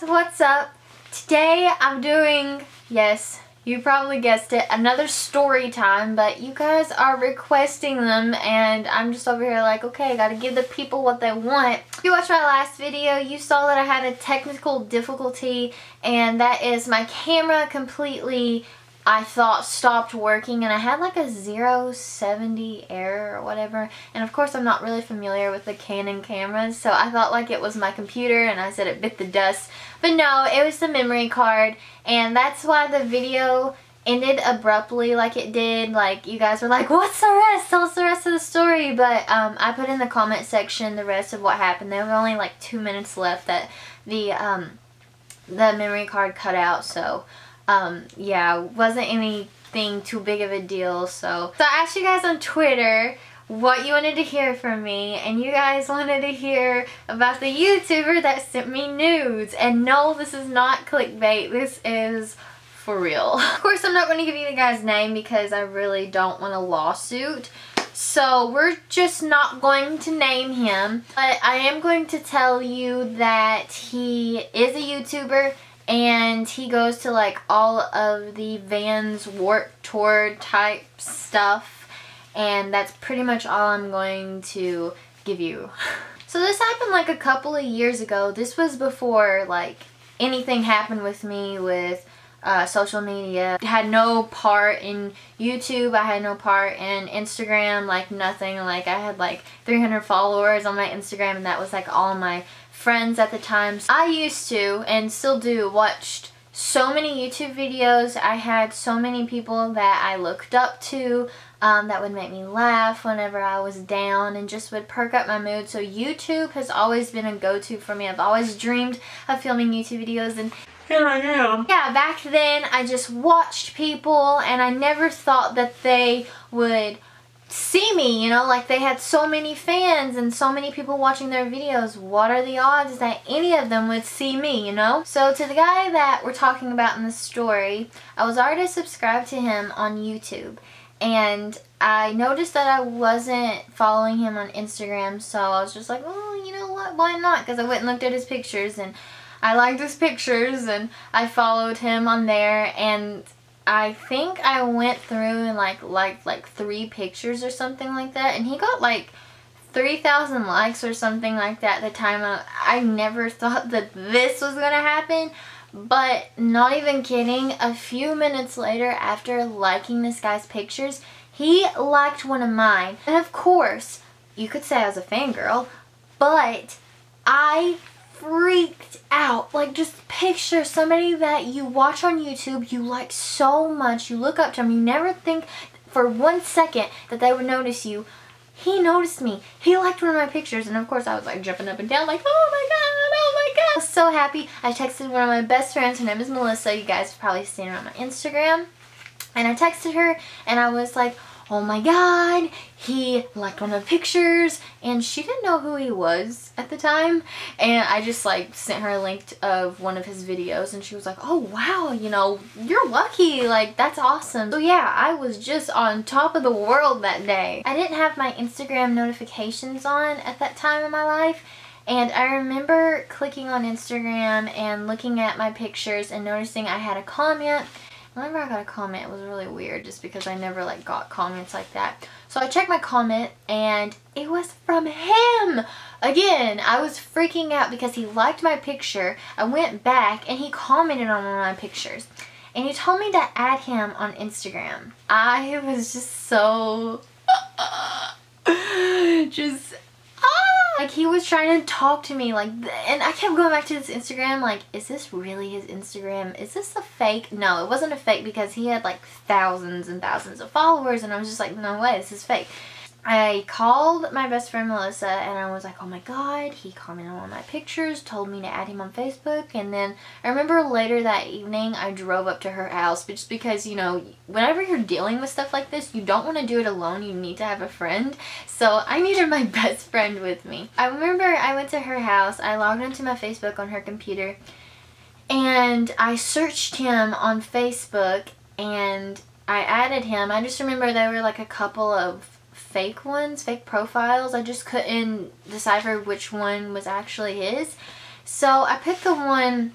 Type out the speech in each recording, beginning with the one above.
guys, what's up? Today I'm doing, yes, you probably guessed it, another story time, but you guys are requesting them and I'm just over here like, okay, I gotta give the people what they want. If you watched my last video, you saw that I had a technical difficulty, and that is my camera completely, I thought, stopped working, and I had like a 070 error or whatever, and of course I'm not really familiar with the Canon cameras, so I thought like it was my computer and I said it bit the dust, but no, it was the memory card. And that's why the video ended abruptly like it did. Like, you guys were like, what's the rest? Tell us the rest of the story. But I put in the comment section the rest of what happened. There were only like 2 minutes left that the memory card cut out, so yeah, wasn't anything too big of a deal. So I asked you guys on Twitter what you wanted to hear from me, and you guys wanted to hear about the YouTuber that sent me nudes. And no, this is not clickbait, this is for real. Of course I'm not going to give you the guy's name because I really don't want a lawsuit, so we're just not going to name him. But I am going to tell you that he is a YouTuber, and he goes to like all of the Vans Warped Tour type stuff, and that's pretty much all I'm going to give you. So this happened like a couple of years ago. This was before like anything happened with me with social media. I had no part in YouTube, I had no part in Instagram, like nothing. Like, I had like 300 followers on my Instagram, and that was like all my friends at the time. So I used to, and still do, watched so many YouTube videos. I had so many people that I looked up to that would make me laugh whenever I was down and just would perk up my mood. So YouTube has always been a go-to for me. I've always dreamed of filming YouTube videos, and here I am. Yeah, back then I just watched people and I never thought that they would see me, you know, like they had so many fans and so many people watching their videos. What are the odds that any of them would see me, you know? So to the guy that we're talking about in the story, I was already subscribed to him on YouTube, and I noticed that I wasn't following him on Instagram, so I was just like, oh, you know what, why not? Because I went and looked at his pictures, and I liked his pictures, and I followed him on there, and I think I went through and like 3 pictures or something like that, and he got like 3,000 likes or something like that at the time. I never thought that this was gonna happen, but not even kidding, a few minutes later, after liking this guy's pictures, he liked one of mine. And of course, you could say I was a fangirl, but I freaked out. Like, just picture somebody that you watch on YouTube, you like so much, you look up to them, you never think for 1 second that they would notice you. He noticed me, he liked one of my pictures, and of course I was like jumping up and down like, oh my god, I was so happy. I texted one of my best friends, her name is Melissa, you guys have probably seen her on my Instagram, and I texted her and I was like, oh my god, he liked one of the pictures, and she didn't know who he was at the time, and I just like sent her a link of one of his videos, and she was like, oh wow, you know, you're lucky, like that's awesome. So yeah, I was just on top of the world that day. I didn't have my Instagram notifications on at that time in my life, and I remember clicking on Instagram and looking at my pictures and noticing I had a comment. Whenever I got a comment, it was really weird just because I never like got comments like that. So I checked my comment, and it was from him! Again, I was freaking out because he liked my picture. I went back and he commented on one of my pictures, and he told me to add him on Instagram. I was just so just like, he was trying to talk to me, like, and I kept going back to this Instagram, like, is this really his Instagram? Is this a fake? No, it wasn't a fake, because he had, like, thousands and thousands of followers, and I was just like, no way, this is fake. I called my best friend Melissa, and I was like, oh my god, he commented on my pictures, told me to add him on Facebook, and then I remember later that evening, I drove up to her house, just because, you know, whenever you're dealing with stuff like this, you don't want to do it alone, you need to have a friend. So I needed my best friend with me. I remember I went to her house, I logged into my Facebook on her computer, and I searched him on Facebook, and I added him. I just remember there were like a couple of fake ones, fake profiles. I just couldn't decipher which one was actually his. So I picked the one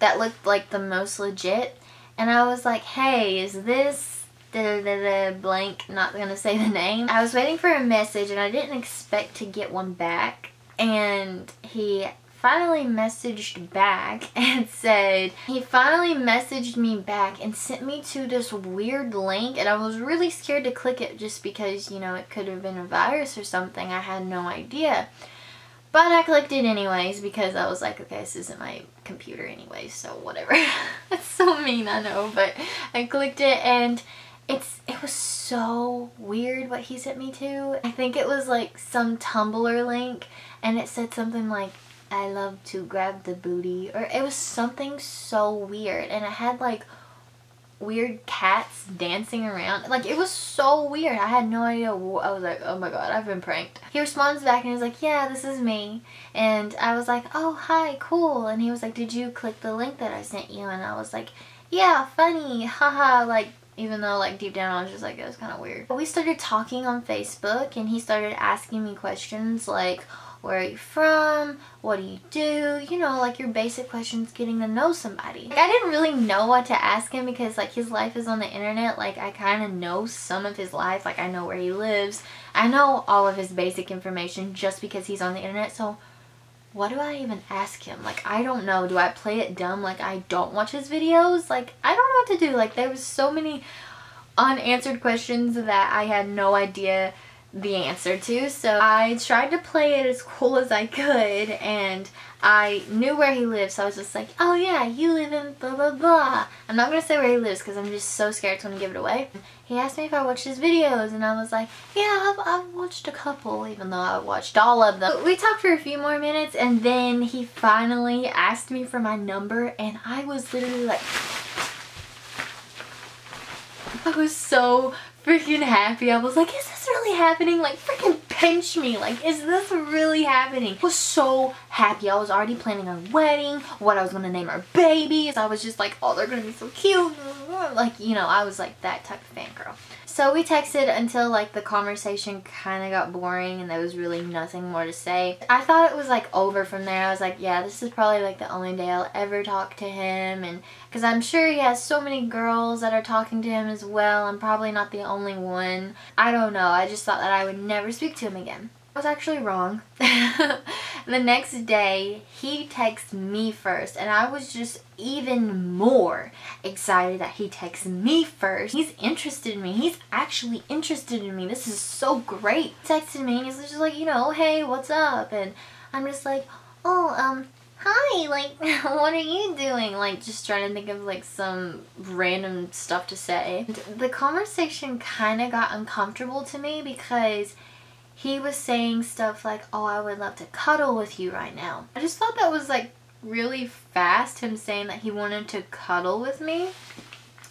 that looked like the most legit, and I was like, hey, is this blank, not gonna say the name. I was waiting for a message and I didn't expect to get one back, and he finally messaged back and said, he finally messaged me back and sent me to this weird link, and I was really scared to click it just because, you know, it could have been a virus or something. I had no idea. But I clicked it anyways because I was like, okay, this isn't my computer anyways, so whatever. That's so mean, I know, but I clicked it, and it was so weird what he sent me to. I think it was like some Tumblr link, and it said something like, I love to grab the booty, or it was something so weird, and it had like weird cats dancing around. Like, it was so weird. I had no idea. I was like, oh my god, I've been pranked. He responds back and he's like, yeah, this is me. And I was like, oh, hi, cool. And he was like, did you click the link that I sent you? And I was like, yeah, funny, haha. Like, even though like deep down I was just like, it was kind of weird. But we started talking on Facebook, and he started asking me questions like, where are you from? What do you do? You know, like your basic questions, getting to know somebody. Like, I didn't really know what to ask him because like his life is on the internet. Like, I kind of know some of his life. Like, I know where he lives. I know all of his basic information just because he's on the internet. So what do I even ask him? Like, I don't know. Do I play it dumb? Like, I don't watch his videos? Like, I don't know what to do. Like, there was so many unanswered questions that I had no idea the answer to, so I tried to play it as cool as I could, and I knew where he lived, so I was just like, oh yeah, you live in blah blah blah. I'm not gonna say where he lives because I'm just so scared it's gonna give it away. He asked me if I watched his videos, and I was like, yeah, I've watched a couple, even though I watched all of them. We talked for a few more minutes, and then he finally asked me for my number, and I was literally like, I was so freaking happy. I was like, is this really happening? Like, freaking pinch me. Like, is this really happening? I was so happy. I was already planning our wedding, what I was gonna name our babies. I was just like, oh, they're gonna be so cute. Like, you know, I was like that type of fangirl. So we texted until like the conversation kind of got boring and there was really nothing more to say. I thought it was like over from there. I was like, yeah, this is probably like the only day I'll ever talk to him, and because I'm sure he has so many girls that are talking to him as well. I'm probably not the only one. I don't know. I just thought that I would never speak to him again. I was actually wrong. The next day, he texts me first, and I was just even more excited that he texts me first. He's interested in me. He's actually interested in me. This is so great. He texted me, and he's just like, you know, hey, what's up? And I'm just like, oh, hi, like, what are you doing? Like, just trying to think of like some random stuff to say. The conversation kind of got uncomfortable to me because he was saying stuff like, oh, I would love to cuddle with you right now. I just thought that was like really fast, him saying that he wanted to cuddle with me.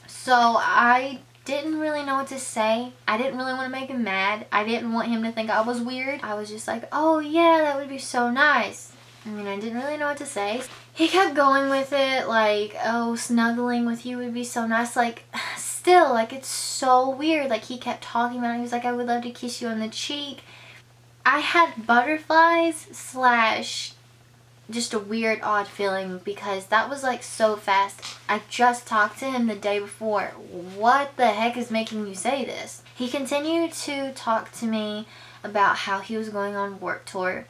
So I didn't really know what to say. I didn't really want to make him mad. I didn't want him to think I was weird. I was just like, oh yeah, that would be so nice. I mean, I didn't really know what to say. He kept going with it, like, oh, snuggling with you would be so nice. Like, still, like, it's so weird. Like, he kept talking about it. He was like, I would love to kiss you on the cheek. I had butterflies / just a weird, odd feeling because that was, like, so fast. I just talked to him the day before. What the heck is making you say this? He continued to talk to me about how he was going on Warped Tour.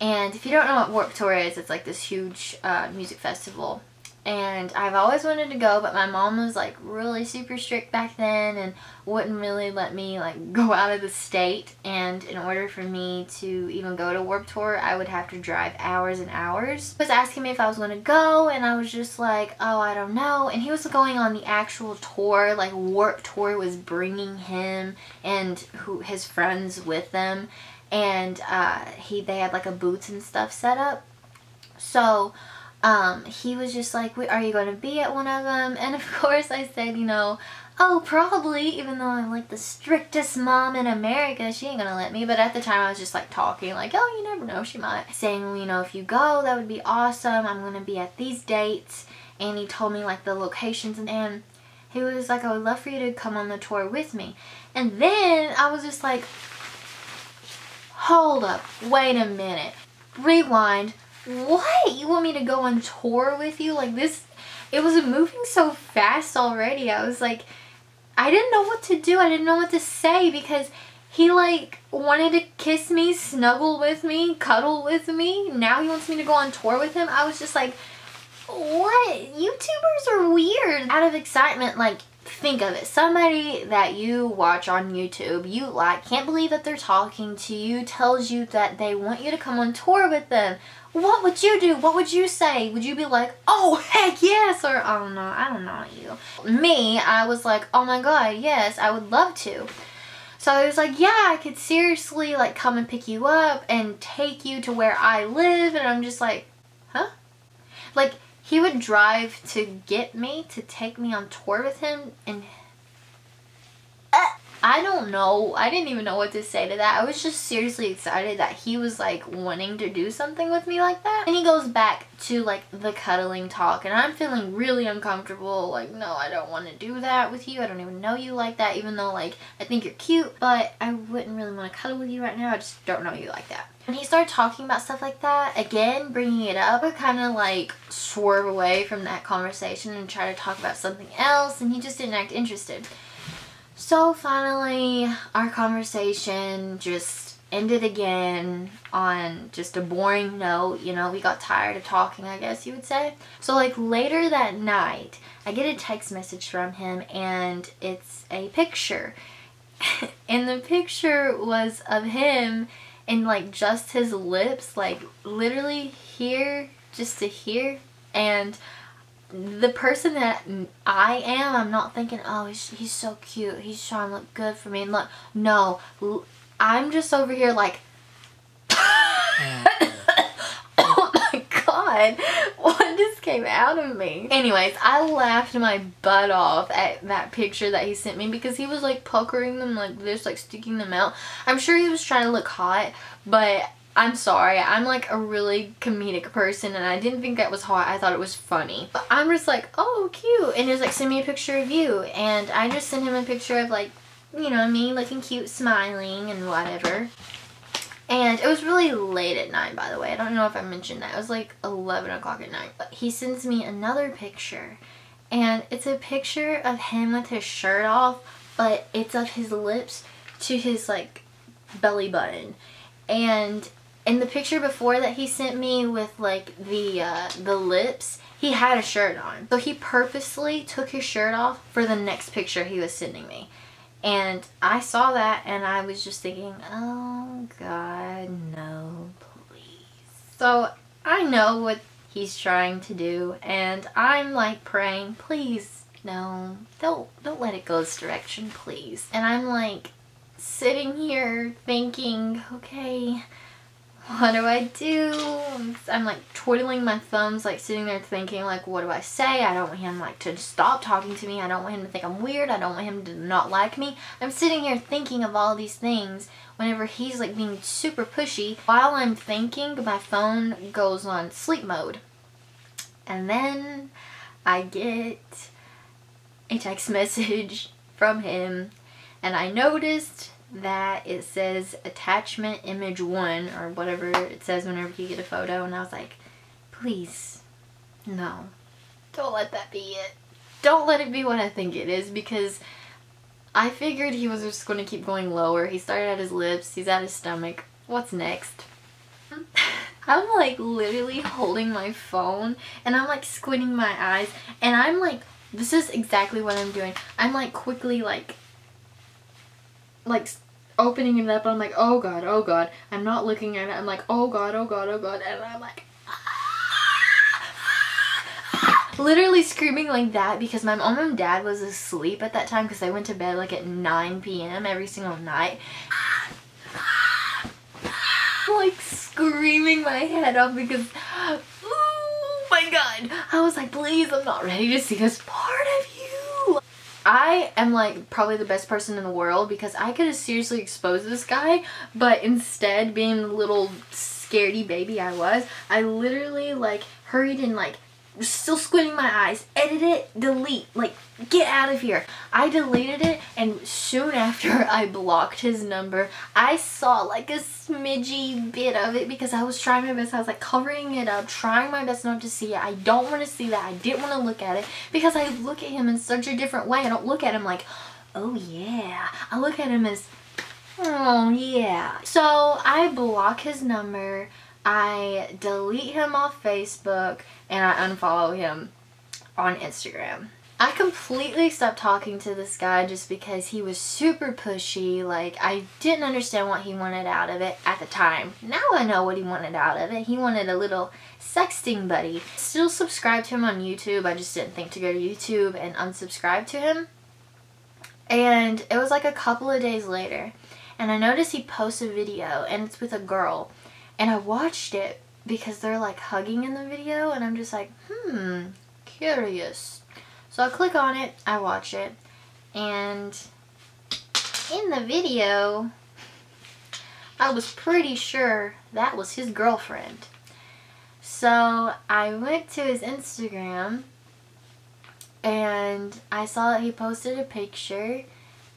And if you don't know what Warped Tour is, it's like this huge music festival. And I've always wanted to go, but my mom was like really super strict back then and wouldn't really let me like go out of the state. And in order for me to even go to Warped Tour, I would have to drive hours and hours. He was asking me if I was going to go, and I was just like, oh, I don't know. And he was going on the actual tour, like Warped Tour was bringing him and his friends with them. And they had like a booth and stuff set up, so he was just like, are you going to be at one of them? And of course I said, you know, oh, probably, even though I'm like the strictest mom in America, she ain't gonna let me. But at the time I was just like talking like, oh, you never know, she might, saying, well, you know, if you go, that would be awesome, I'm gonna be at these dates. And he told me like the locations, and he was like, I would love for you to come on the tour with me. And then I was just like, hold up, wait a minute, rewind, What? You want me to go on tour with you? Like this, it was moving so fast already. I was like, I didn't know what to do. I didn't know what to say because he like wanted to kiss me, snuggle with me, cuddle with me. Now he wants me to go on tour with him. I was just like, what? YouTubers are weird. Out of excitement, like, think of it. Somebody that you watch on YouTube, you like, can't believe that they're talking to you, tells you that they want you to come on tour with them. What would you do? What would you say? Would you be like, oh, heck yes, or oh no, I don't know you. Me, I was like, oh my god, yes, I would love to. So I was like, yeah, I could seriously like come and pick you up and take you to where I live, and I'm just like, huh? Like, he would drive to get me, to take me on tour with him, and I don't know. I didn't even know what to say to that. I was just seriously excited that he was like wanting to do something with me like that. And he goes back to like the cuddling talk, and I'm feeling really uncomfortable. Like, no, I don't want to do that with you. I don't even know you like that, even though like I think you're cute, but I wouldn't really want to cuddle with you right now. I just don't know you like that. And he started talking about stuff like that, again, bringing it up. I kind of like swerve away from that conversation and try to talk about something else, and he just didn't act interested. So finally, our conversation just ended again on just a boring note. You know, we got tired of talking, I guess you would say. So like later that night, I get a text message from him, and it's a picture. And the picture was of him and like just his lips, like literally here, just to here. And the person that I am, I'm not thinking, oh, he's so cute, he's trying to look good for me, and look, no, I'm just over here like, oh my god, what just came out of me? Anyways, I laughed my butt off at that picture that he sent me, because he was like puckering them like this, like sticking them out. I'm sure he was trying to look hot, but I'm sorry, I'm like a really comedic person, and I didn't think that was hot. I thought it was funny. But I'm just like, oh, cute. And he was like, send me a picture of you. And I just sent him a picture of like, you know, me looking cute, smiling and whatever. And it was really late at night, by the way. I don't know if I mentioned that. It was like 11 o'clock at night. But he sends me another picture, and it's a picture of him with his shirt off, but it's of his lips to his like belly button. And in the picture before that he sent me with like the lips, he had a shirt on. So he purposely took his shirt off for the next picture he was sending me. And I saw that, and I was just thinking, oh god, no, please. So I know what he's trying to do, and I'm like praying, please, no, don't let it go this direction, please. And I'm like sitting here thinking, okay, what do I do? I'm like twiddling my thumbs, like sitting there thinking like, what do I say? I don't want him like to stop talking to me. I don't want him to think I'm weird. I don't want him to not like me. I'm sitting here thinking of all these things whenever he's like being super pushy. While I'm thinking, my phone goes on sleep mode. And then I get a text message from him, and I noticed that it says attachment image 1 or whatever it says whenever you get a photo, and I was like, please, no, don't let that be it. Don't let it be what I think it is, because I figured he was just going to keep going lower. He started at his lips, he's at his stomach. What's next? I'm like literally holding my phone, and I'm like squinting my eyes, and I'm like, this is exactly what I'm doing. I'm like quickly like opening it up, and I'm like, oh god, I'm not looking at it, I'm like, oh god, oh god, oh god, and I'm like, literally screaming like that, because my mom and dad was asleep at that time, because they went to bed like at 9 p.m. every single night. I'm like screaming my head off, because oh my god, I was like, please, I'm not ready to see this part of you. I am like probably the best person in the world, because I could have seriously exposed this guy, but instead, being the little scaredy baby I was, I literally like hurried and like still squinting my eyes, edit it, delete, like get out of here. I deleted it, and soon after I blocked his number. I saw like a smidgy bit of it because I was trying my best. I was like covering it up, trying my best not to see it. I don't want to see that. I didn't want to look at it because I look at him in such a different way. I don't look at him like, oh yeah. I look at him as, oh yeah. So I block his number. I delete him off Facebook, and I unfollow him on Instagram. I completely stopped talking to this guy just because he was super pushy. Like, I didn't understand what he wanted out of it at the time. Now I know what he wanted out of it. He wanted a little sexting buddy. Still subscribed to him on YouTube. I just didn't think to go to YouTube and unsubscribe to him. And it was like a couple of days later, and I noticed he posted a video, and it's with a girl. And I watched it because they're like hugging in the video, and I'm just like, curious. So I click on it, I watch it, and in the video, I was pretty sure that was his girlfriend. So I went to his Instagram, and I saw that he posted a picture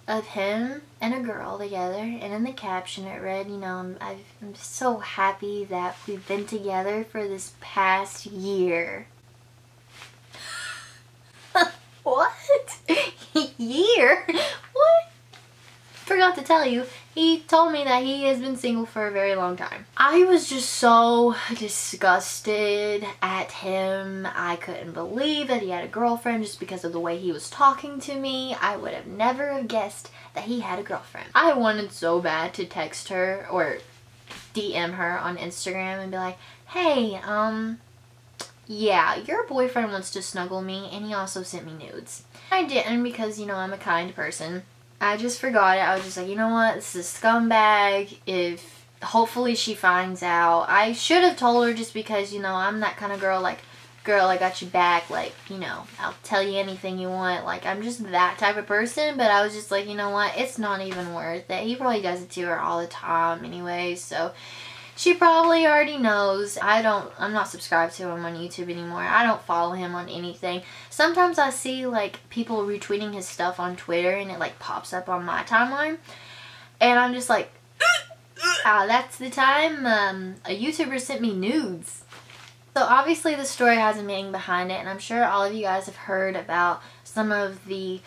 of him and a girl together, and in the caption it read, you know, I'm so happy that we've been together for this past year. What? Year? What? Forgot to tell you, he told me that he has been single for a very long time. I was just so disgusted at him. I couldn't believe that he had a girlfriend just because of the way he was talking to me. I would have never have guessed that he had a girlfriend. I wanted so bad to text her or DM her on Instagram and be like, hey, yeah, your boyfriend wants to snuggle me, and he also sent me nudes. I didn't, because, you know, I'm a kind person. I just forgot it. I was just like, you know what, this is a scumbag. If hopefully she finds out. I should have told her just because, you know, I'm that kind of girl, like, girl, I got you back, like, you know, I'll tell you anything you want, like, I'm just that type of person. But I was just like, you know what, it's not even worth it. He probably does it to her all the time anyway, so she probably already knows. I'm not subscribed to him on YouTube anymore. I don't follow him on anything. Sometimes I see like people retweeting his stuff on Twitter, and it like pops up on my timeline, and I'm just like, ah, that's the time a YouTuber sent me nudes. So obviously the story has a meaning behind it, and I'm sure all of you guys have heard about some of the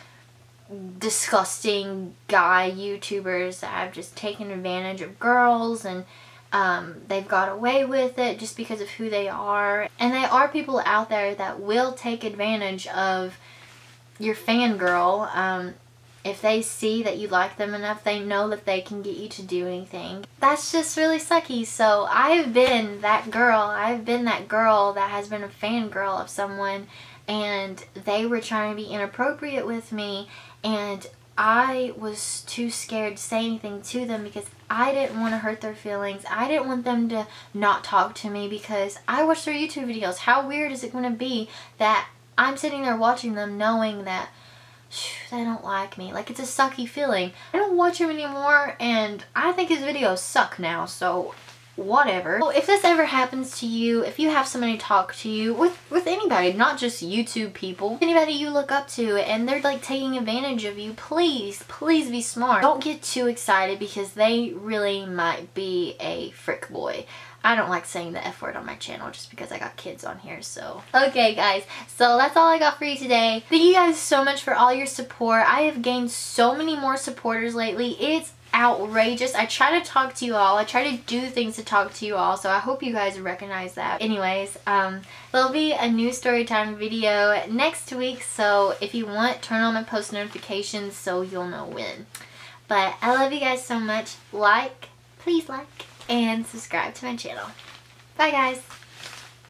disgusting guy YouTubers that have just taken advantage of girls, and they've got away with it just because of who they are. And there are people out there that will take advantage of your fangirl. If they see that you like them enough, they know that they can get you to do anything. That's just really sucky. So I've been that girl. I've been that girl that has been a fangirl of someone, and they were trying to be inappropriate with me, and I was too scared to say anything to them because I didn't want to hurt their feelings. I didn't want them to not talk to me because I watch their YouTube videos. How weird is it going to be that I'm sitting there watching them knowing that they don't like me? Like, it's a sucky feeling. I don't watch him anymore, and I think his videos suck now, so whatever. So if this ever happens to you, if you have somebody talk to you, with anybody, not just YouTube people, anybody you look up to, and they're like taking advantage of you, please be smart. Don't get too excited because they really might be a frick boy. I don't like saying the F word on my channel just because I got kids on here, so. Okay guys, so that's all I got for you today. Thank you guys so much for all your support. I have gained so many more supporters lately. It's outrageous. I try to talk to you all. I try to do things to talk to you all, so I hope you guys recognize that. Anyways, there'll be a new story time video next week, so if you want, turn on my post notifications so you'll know when. But I love you guys so much. Like, please like, and subscribe to my channel. Bye guys.